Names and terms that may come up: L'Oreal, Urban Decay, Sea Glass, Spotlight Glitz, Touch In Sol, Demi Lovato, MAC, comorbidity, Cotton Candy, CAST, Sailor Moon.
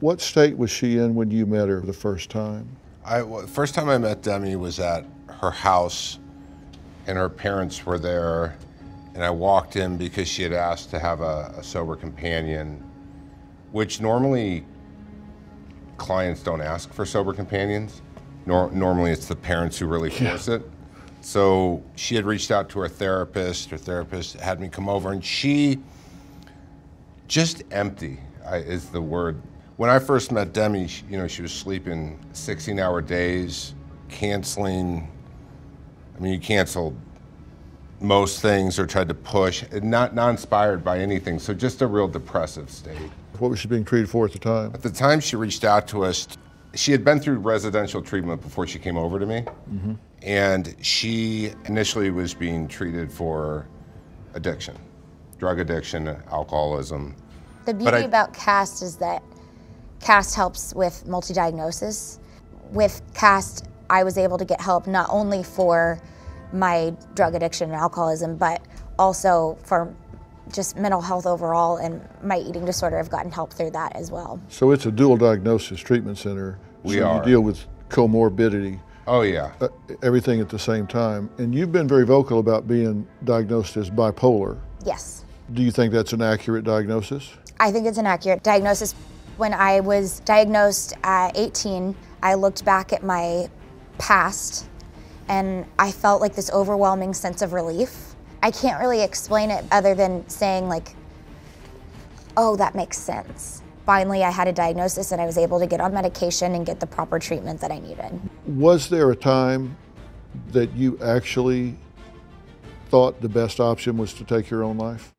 What state was she in when you met her the first time? First time I met Demi was at her house, and her parents were there, and I walked in because she had asked to have a sober companion, which normally clients don't ask for sober companions. Normally it's the parents who really force it. So she had reached out to her therapist. Her therapist had me come over, and she, just empty is the word. When I first met Demi, she was sleeping 16-hour days, canceling. I mean, you canceled most things or tried to push, not inspired by anything. So just a real depressive state. What was she being treated for at the time? At the time she reached out to us, she had been through residential treatment before she came over to me. Mm-hmm. And she initially was being treated for addiction, drug addiction, alcoholism. The beauty about CAST is that CAST helps with multi-diagnosis. With CAST, I was able to get help not only for my drug addiction and alcoholism, but also for just mental health overall, and my eating disorder. I've gotten help through that as well. So it's a dual diagnosis treatment center. You deal with comorbidity. Oh yeah. Everything at the same time. And you've been very vocal about being diagnosed as bipolar. Yes. Do you think that's an accurate diagnosis? I think it's an accurate diagnosis. When I was diagnosed at 18, I looked back at my past and I felt like this overwhelming sense of relief. I can't really explain it other than saying like, oh, that makes sense. Finally, I had a diagnosis and I was able to get on medication and get the proper treatment that I needed. Was there a time that you actually thought the best option was to take your own life?